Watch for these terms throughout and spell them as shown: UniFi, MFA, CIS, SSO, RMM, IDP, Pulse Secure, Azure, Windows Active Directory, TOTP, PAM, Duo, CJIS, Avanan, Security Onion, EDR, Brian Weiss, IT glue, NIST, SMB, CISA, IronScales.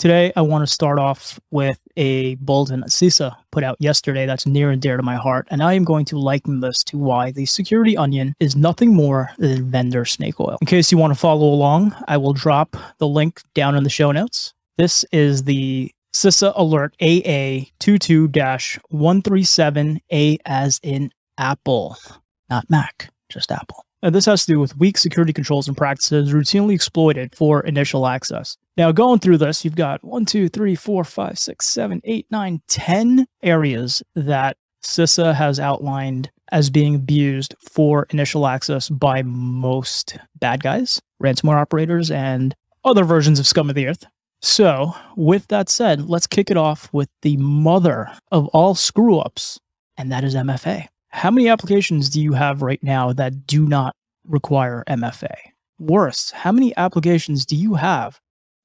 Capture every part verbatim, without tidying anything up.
Today, I want to start off with a bulletin that CISA put out yesterday that's near and dear to my heart, and I am going to liken this to why the security onion is nothing more than vendor snake oil. In case you want to follow along, I will drop the link down in the show notes. This is the CISA alert A A twenty-two dash one thirty-seven A as in Apple, not Mac, just Apple. And this has to do with weak security controls and practices routinely exploited for initial access. Now, going through this, you've got one, two, three, four, five, six, seven, eight, nine, ten areas that CISA has outlined as being abused for initial access by most bad guys, ransomware operators, and other versions of scum of the earth. So with that said, let's kick it off with the mother of all screw-ups, and that is M F A. How many applications do you have right now that do not require M F A? Worse, how many applications do you have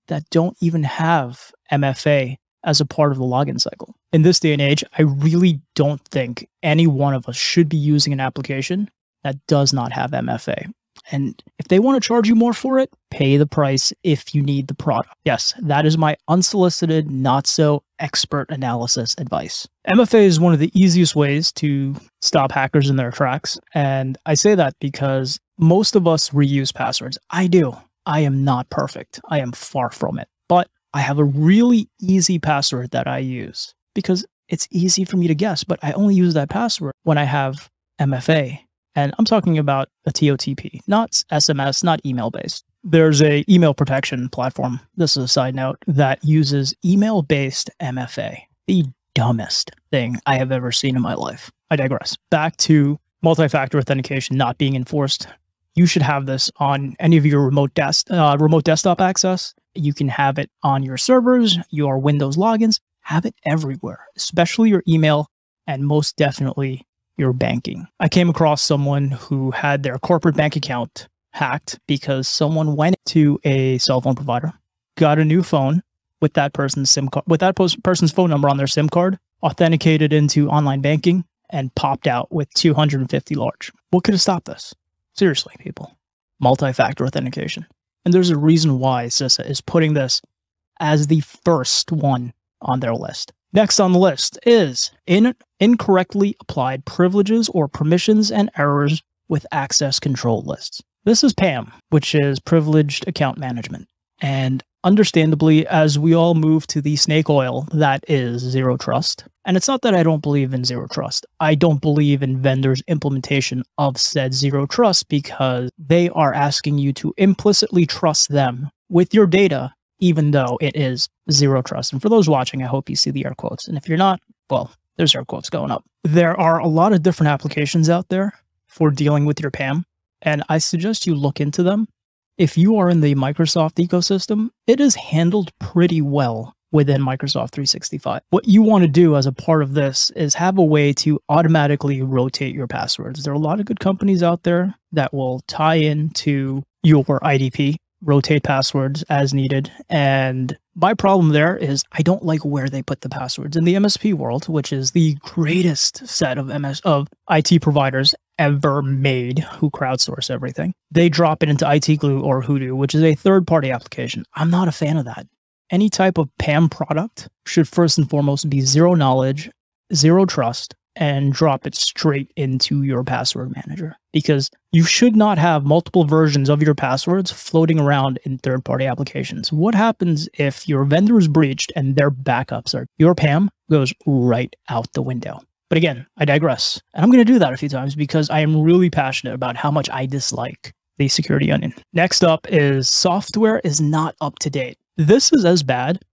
that don't even have M F A as a part of the login cycle? In this day and age, I really don't think any one of us should be using an application that does not have M F A. And if they want to charge you more for it, pay the price if you need the product. Yes, that is my unsolicited, not so expert analysis advice. M F A is one of the easiest ways to stop hackers in their tracks. And I say that because most of us reuse passwords. I do. I am not perfect. I am far from it. But I have a really easy password that I use because it's easy for me to guess, but I only use that password when I have M F A. And I'm talking about a T O T P, not S M S, not email-based. There's a email protection platform, this is a side note, that uses email-based M F A. The dumbest thing I have ever seen in my life. I digress. Back to multi-factor authentication not being enforced. You should have this on any of your remote desk, uh, remote desktop access. You can have it on your servers, your Windows logins. Have it everywhere, especially your email and most definitely your banking. I came across someone who had their corporate bank account hacked because someone went to a cell phone provider, got a new phone with that person's SIM card, with that person's phone number on their SIM card, authenticated into online banking, and popped out with two hundred fifty large. What could have stopped this? Seriously, people. Multi-factor authentication. And there's a reason why CISA is putting this as the first one on their list. Next on the list is in incorrectly applied privileges or permissions and errors with access control lists. This is PAM, which is Privileged Account Management. And understandably, as we all move to the snake oil, that is zero trust. And it's not that I don't believe in zero trust. I don't believe in vendors' implementation of said zero trust because they are asking you to implicitly trust them with your data, even though it is zero trust. And for those watching, I hope you see the air quotes. And if you're not, well, there's air quotes going up. There are a lot of different applications out there for dealing with your PAM. And I suggest you look into them. If you are in the Microsoft ecosystem, it is handled pretty well within Microsoft three sixty-five. What you want to do as a part of this is have a way to automatically rotate your passwords. There are a lot of good companies out there that will tie into your I D P, rotate passwords as needed. And my problem there is I don't like where they put the passwords in the M S P world, which is the greatest set of M S of I T providers ever made who crowdsource everything. They drop it into I T glue or Hudu, which is a third-party application. I'm not a fan of that. Any type of PAM product should first and foremost be zero knowledge, zero trust, and drop it straight into your password manager because you should not have multiple versions of your passwords floating around in third-party applications. What happens if your vendor is breached and their backups are? Your PAM goes right out the window. But again, I digress. And I'm going to do that a few times because I am really passionate about how much I dislike the security onion. Next up is software is not up to date. This is as bad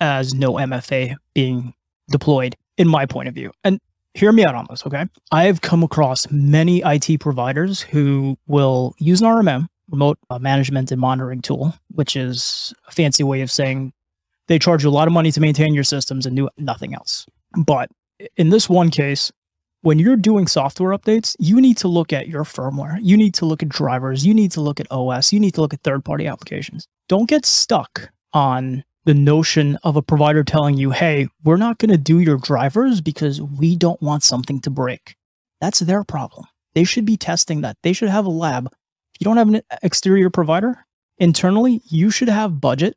as no M F A being deployed in my point of view. And hear me out on this, okay? I have come across many I T providers who will use an R M M, remote management and monitoring tool, which is a fancy way of saying they charge you a lot of money to maintain your systems and do nothing else. But in this one case, when you're doing software updates, you need to look at your firmware. You need to look at drivers. You need to look at O S. You need to look at third-party applications. Don't get stuck on the notion of a provider telling you, hey, we're not going to do your drivers because we don't want something to break. That's their problem. They should be testing that. They should have a lab. If you don't have an exterior provider internally, you should have budget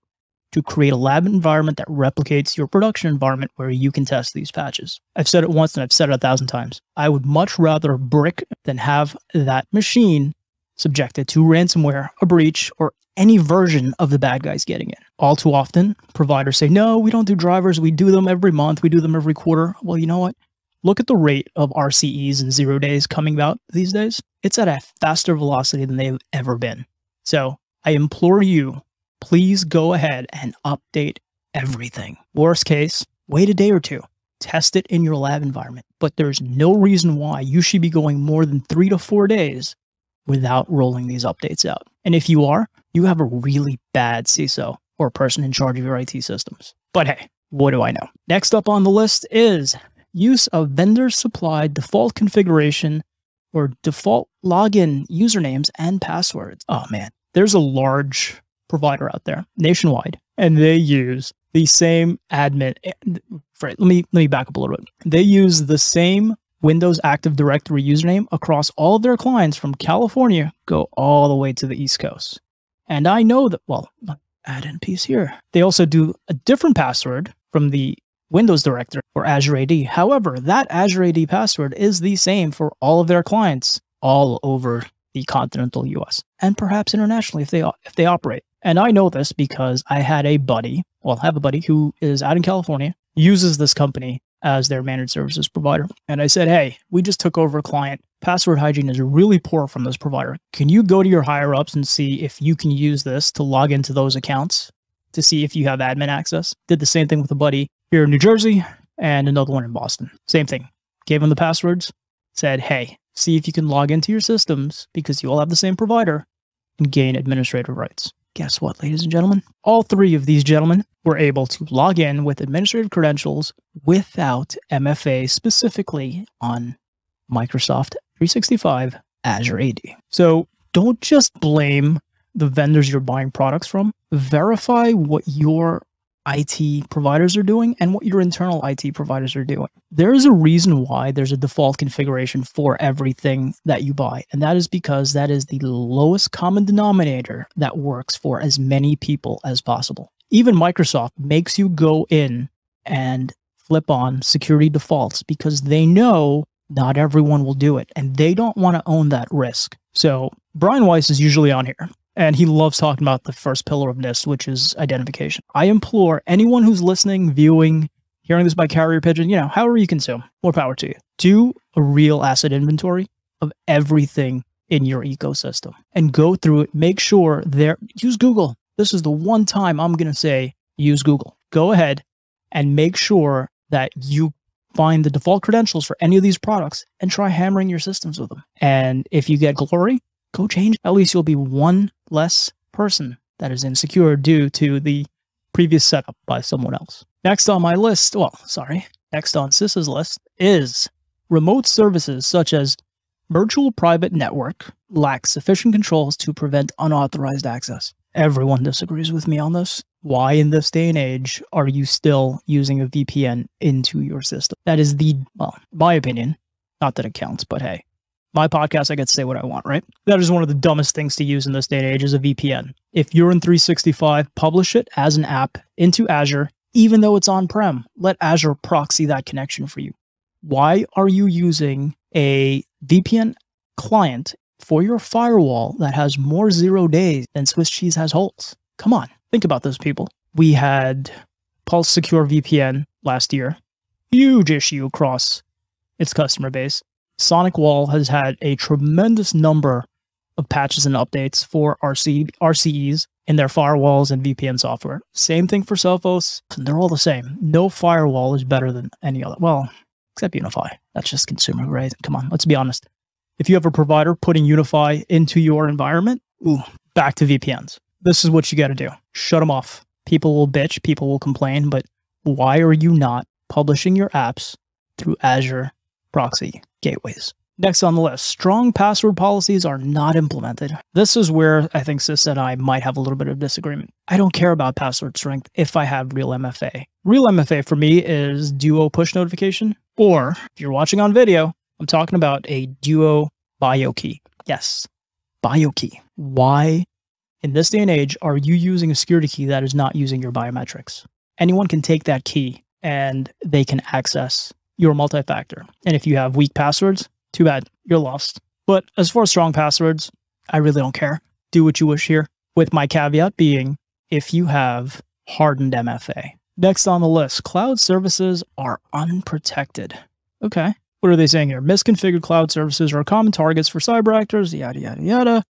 to create a lab environment that replicates your production environment where you can test these patches. I've said it once and I've said it a thousand times. I would much rather brick than have that machine subjected to ransomware, a breach, or any version of the bad guys getting it. All too often, providers say, no, we don't do drivers. We do them every month. We do them every quarter. Well, you know what? Look at the rate of R C Es and zero days coming out these days. It's at a faster velocity than they've ever been. So I implore you, please go ahead and update everything. Worst case, wait a day or two. Test it in your lab environment. But there's no reason why you should be going more than three to four days without rolling these updates out. And if you are, you have a really bad C I S O or person in charge of your I T systems. But hey, what do I know? Next up on the list is use of vendor-supplied default configuration or default login usernames and passwords. Oh man, there's a large provider out there nationwide, and they use the same admin. Right, let me, let me back up a little bit. They use the same Windows Active Directory username across all of their clients from California, go all the way to the East Coast. And I know that, well, add in piece here. They also do a different password from the Windows Directory or Azure A D. However, that Azure A D password is the same for all of their clients all over the continental U S and perhaps internationally if they, if they operate. And I know this because I had a buddy, well, I have a buddy who is out in California, uses this company as their managed services provider. And I said, hey, we just took over a client. Password hygiene is really poor from this provider. Can you go to your higher ups and see if you can use this to log into those accounts to see if you have admin access? Did the same thing with a buddy here in New Jersey and another one in Boston. Same thing. Gave them the passwords, said, hey, see if you can log into your systems because you all have the same provider and gain administrative rights. Guess what, ladies and gentlemen? All three of these gentlemen were able to log in with administrative credentials without M F A, specifically on Microsoft three sixty-five Azure A D. So don't just blame the vendors you're buying products from. Verify what your I T providers are doing and what your internal I T providers are doing. There is a reason why there's a default configuration for everything that you buy, and that is because that is the lowest common denominator that works for as many people as possible. Even Microsoft makes you go in and flip on security defaults because they know not everyone will do it, and they don't want to own that risk. So Brian Weiss is usually on here, and he loves talking about the first pillar of NIST, which is identification. I implore anyone who's listening, viewing, hearing this by carrier pigeon, you know, however you consume, more power to you. Do a real asset inventory of everything in your ecosystem and go through it. Make sure there, use Google. This is the one time I'm going to say use Google. Go ahead and make sure that you find the default credentials for any of these products and try hammering your systems with them. And if you get glory, go change. At least you'll be one less person that is insecure due to the previous setup by someone else. Next on my list, well, sorry, next on CISA's list is remote services such as virtual private network lack sufficient controls to prevent unauthorized access. Everyone disagrees with me on this. Why in this day and age are you still using a V P N into your system? That is the, well, my opinion, not that it counts, but hey, my podcast, I get to say what I want, right? That is one of the dumbest things to use in this day and age is a V P N. If you're in three sixty-five, publish it as an app into Azure, even though it's on-prem. Let Azure proxy that connection for you. Why are you using a V P N client for your firewall that has more zero days than Swiss cheese has holes? Come on, think about those people. We had Pulse Secure V P N last year. Huge issue across its customer base. SonicWall has had a tremendous number of patches and updates for R C, R C Es in their firewalls and V P N software. Same thing for Sophos. They're all the same. No firewall is better than any other. Well, except UniFi. That's just consumer, right? Come on, let's be honest. If you have a provider putting UniFi into your environment, ooh, back to V P Ns. This is what you got to do. Shut them off. People will bitch. People will complain. But why are you not publishing your apps through Azure proxy gateways? Next on the list, strong password policies are not implemented. This is where I think CIS and I might have a little bit of disagreement. I don't care about password strength if I have real M F A. Real M F A for me is Duo push notification, or if you're watching on video, I'm talking about a Duo BioKey. Yes, BioKey. Why In this day and age, are you using a security key that is not using your biometrics? Anyone can take that key and they can access your multi-factor. And if you have weak passwords, too bad, you're lost. But as far as strong passwords, I really don't care. Do what you wish here, with my caveat being if you have hardened M F A. Next on the list, cloud services are unprotected. Okay, what are they saying here? Misconfigured cloud services are common targets for cyber actors, yada, yada, yada.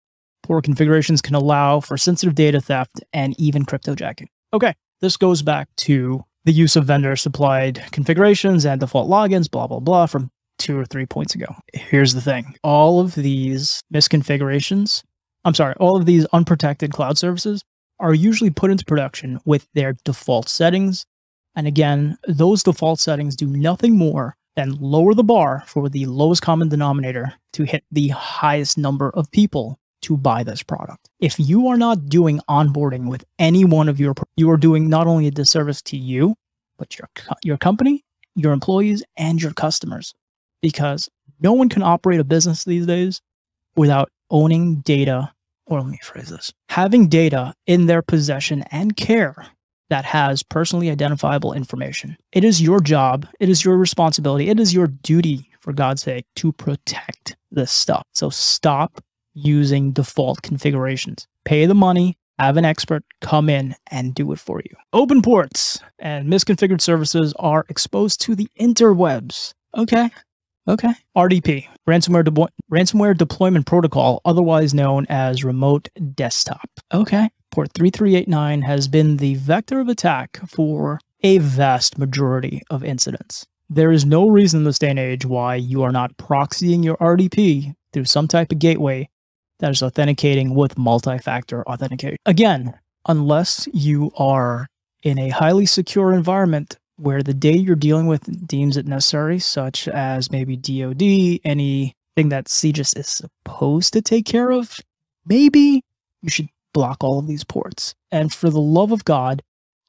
Poor configurations can allow for sensitive data theft and even cryptojacking. Okay, this goes back to the use of vendor-supplied configurations and default logins, blah, blah, blah, from two or three points ago. Here's the thing. All of these misconfigurations, I'm sorry, all of these unprotected cloud services are usually put into production with their default settings. And again, those default settings do nothing more than lower the bar for the lowest common denominator to hit the highest number of people to buy this product. If you are not doing onboarding with any one of your, you are doing not only a disservice to you, but your, your company, your employees, and your customers, because no one can operate a business these days without owning data. Or let me phrase this. Having data in their possession and care that has personally identifiable information. It is your job. It is your responsibility. It is your duty, for God's sake, to protect this stuff. So stop using default configurations. Pay the money, have an expert come in and do it for you. Open ports and misconfigured services are exposed to the interwebs. Okay. Okay. R D P, ransomware, de ransomware deployment protocol, otherwise known as remote desktop. Okay. Port three three eight nine has been the vector of attack for a vast majority of incidents. There is no reason in this day and age why you are not proxying your R D P through some type of gateway that is authenticating with multi-factor authentication. Again, unless you are in a highly secure environment where the data you're dealing with deems it necessary, such as maybe D O D, anything that C J I S is supposed to take care of, maybe you should block all of these ports. And for the love of God,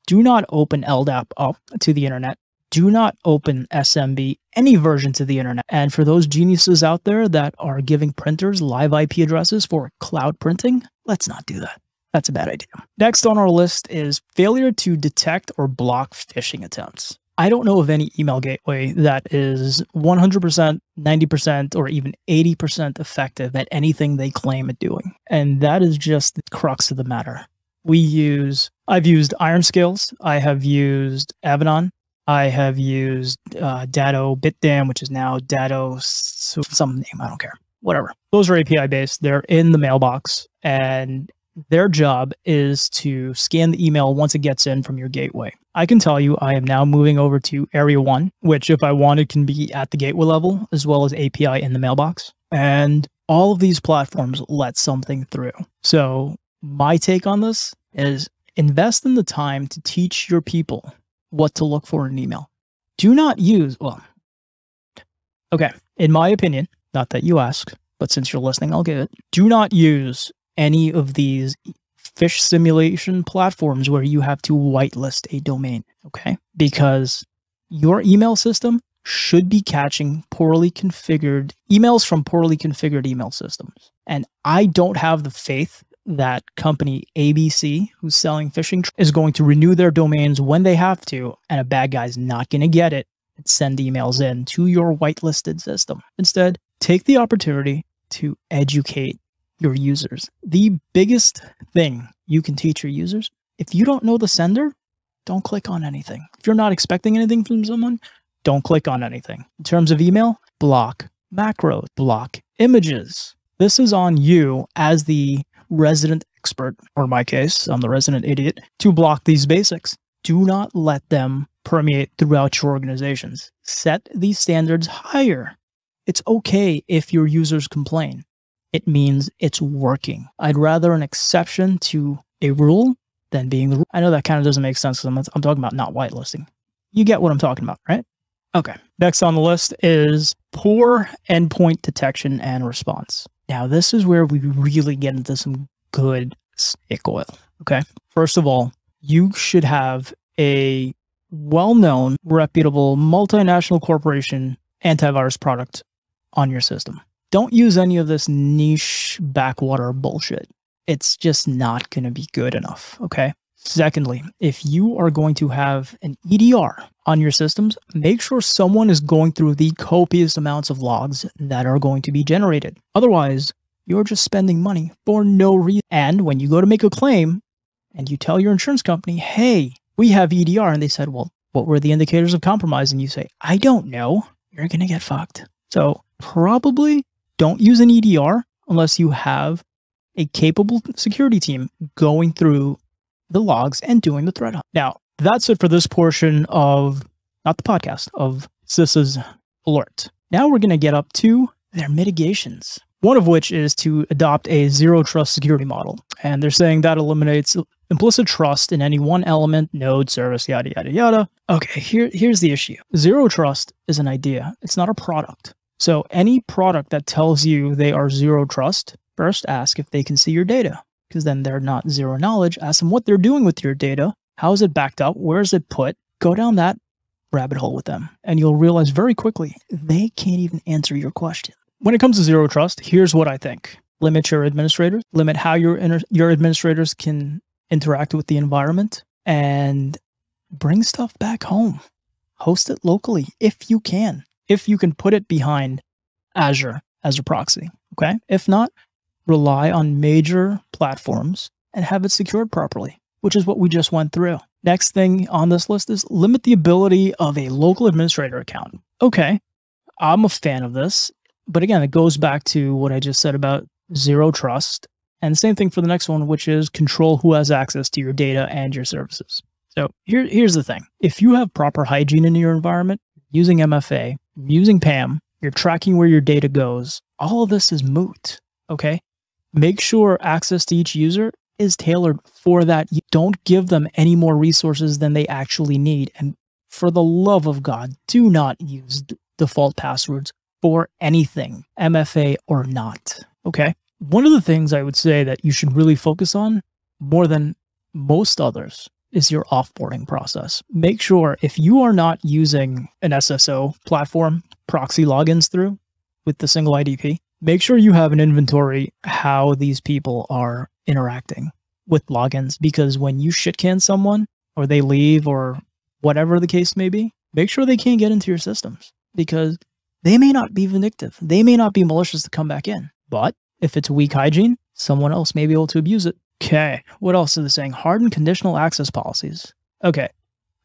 do not open L D A P up to the internet. Do not open S M B, any version, to the internet. And for those geniuses out there that are giving printers live I P addresses for cloud printing, let's not do that. That's a bad idea. Next on our list is failure to detect or block phishing attempts. I don't know of any email gateway that is one hundred percent, ninety percent, or even eighty percent effective at anything they claim at doing. And that is just the crux of the matter. We use, I've used IronScales. I have used Avanan. I have used uh, Datto Bitdam, which is now Datto some name. I don't care. Whatever. Those are A P I based. They're in the mailbox, and their job is to scan the email once it gets in from your gateway. I can tell you I am now moving over to Area one, which if I wanted can be at the gateway level as well as A P I in the mailbox. And all of these platforms let something through. So my take on this is invest in the time to teach your people what to look for in an email. Do not use, well, okay, in my opinion, not that you ask, but since you're listening, I'll give it. Do not use any of these phish simulation platforms where you have to whitelist a domain, okay? Because your email system should be catching poorly configured emails from poorly configured email systems. And I don't have the faith that company A B C, who's selling phishing, is going to renew their domains when they have to, and a bad guy's not going to get it and send emails in to your whitelisted system. Instead, take the opportunity to educate your users. The biggest thing you can teach your users, if you don't know the sender, don't click on anything. If you're not expecting anything from someone, don't click on anything. In terms of email, block macros, block images. This is on you as the resident expert, or in my case, I'm the resident idiot, to block these basics. Do not let them permeate throughout your organizations. Set these standards higher. It's okay if your users complain. It means it's working. I'd rather an exception to a rule than being the rule. I know that kind of doesn't make sense because I'm, I'm talking about not whitelisting. You get what I'm talking about, right? Okay. Next on the list is poor endpoint detection and response. Now, this is where we really get into some good snake oil, okay? First of all, you should have a well-known, reputable, multinational corporation antivirus product on your system. Don't use any of this niche backwater bullshit. it's just not going to be good enough. Okay. Secondly, if you are going to have an E D R on your systems, make sure someone is going through the copious amounts of logs that are going to be generated. Otherwise, you're just spending money for no reason. And when you go to make a claim and you tell your insurance company, hey, we have E D R, and they said, well, what were the indicators of compromise? And you say, I don't know, you're going to get fucked. So probably don't use an E D R unless you have a capable security team going through the logs and doing the threat hunt. Now, that's it for this portion of, not the podcast, of CISA's alert. Now we're going to get up to their mitigations, one of which is to adopt a zero trust security model. And they're saying that eliminates implicit trust in any one element, node, service, yada, yada, yada. Okay, here, here's the issue. Zero trust is an idea. It's not a product. So any product that tells you they are zero trust, first ask if they can see your data, because then they're not zero knowledge. Ask them what they're doing with your data. How is it backed up? Where is it put? Go down that rabbit hole with them, and you'll realize very quickly they can't even answer your question. When it comes to zero trust, here's what I think. Limit your administrators. Limit how your, your administrators can interact with the environment, and bring stuff back home. Host it locally if you can. If you can put it behind Azure as a proxy, okay? If not, rely on major platforms and have it secured properly, which is what we just went through. Next thing on this list is limit the ability of a local administrator account. Okay, I'm a fan of this, but again, it goes back to what I just said about zero trust. And same thing for the next one, which is control who has access to your data and your services. So here, here's the thing. If you have proper hygiene in your environment, using M F A, using P A M, you're tracking where your data goes, all of this is moot, okay? Make sure access to each user is tailored for that. You don't give them any more resources than they actually need. And for the love of God, do not use default passwords for anything, M F A or not, okay? One of the things I would say that you should really focus on more than most others is your offboarding process. Make sure if you are not using an S S O platform, proxy logins through with the single I D P, make sure you have an inventory how these people are interacting with logins, because when you shit-can someone or they leave or whatever the case may be, make sure they can't get into your systems, because they may not be vindictive. They may not be malicious to come back in, but if it's weak hygiene, someone else may be able to abuse it. Okay, what else is it saying? Harden conditional access policies. Okay,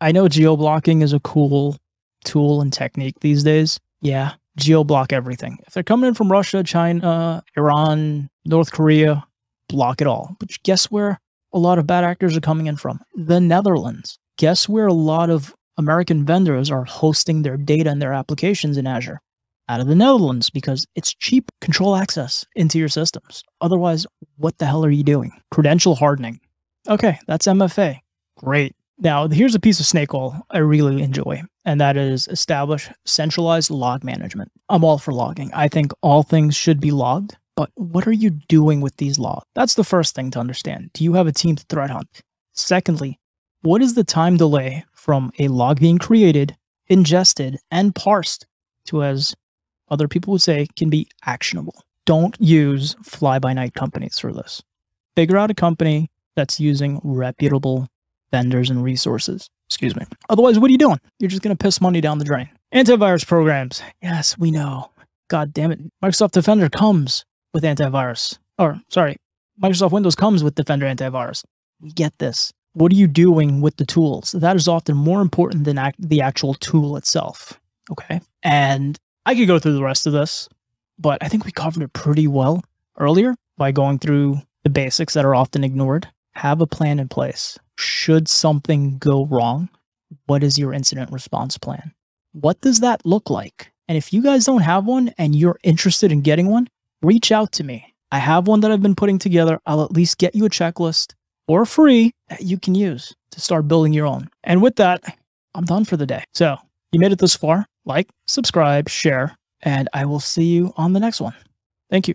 I know geo-blocking is a cool tool and technique these days. Yeah, geo-block everything. If they're coming in from Russia, China, Iran, North Korea, block it all. But guess where a lot of bad actors are coming in from? The Netherlands. Guess where a lot of American vendors are hosting their data and their applications in Azure? Out of the Netherlands, because it's cheap. Control access into your systems. Otherwise, what the hell are you doing? Credential hardening. Okay, that's M F A. Great. Now, here's a piece of snake oil I really enjoy, and that is establish centralized log management. I'm all for logging. I think all things should be logged, but what are you doing with these logs? That's the first thing to understand. Do you have a team to threat hunt? Secondly, what is the time delay from a log being created, ingested, and parsed to, as other people would say, can be actionable? Don't use fly-by-night companies for this. Figure out a company that's using reputable vendors and resources. Excuse me. Otherwise, what are you doing? You're just going to piss money down the drain. Antivirus programs. Yes, we know. God damn it. Microsoft Defender comes with antivirus. Or, sorry, Microsoft Windows comes with Defender antivirus. We get this. What are you doing with the tools? That is often more important than act the actual tool itself. Okay. And I could go through the rest of this, but I think we covered it pretty well earlier by going through the basics that are often ignored. Have a plan in place. Should something go wrong, what is your incident response plan? What does that look like? And if you guys don't have one and you're interested in getting one, reach out to me. I have one that I've been putting together. I'll at least get you a checklist for free that you can use to start building your own. And with that, I'm done for the day. So you made it this far. Like, subscribe, share, and I will see you on the next one. Thank you.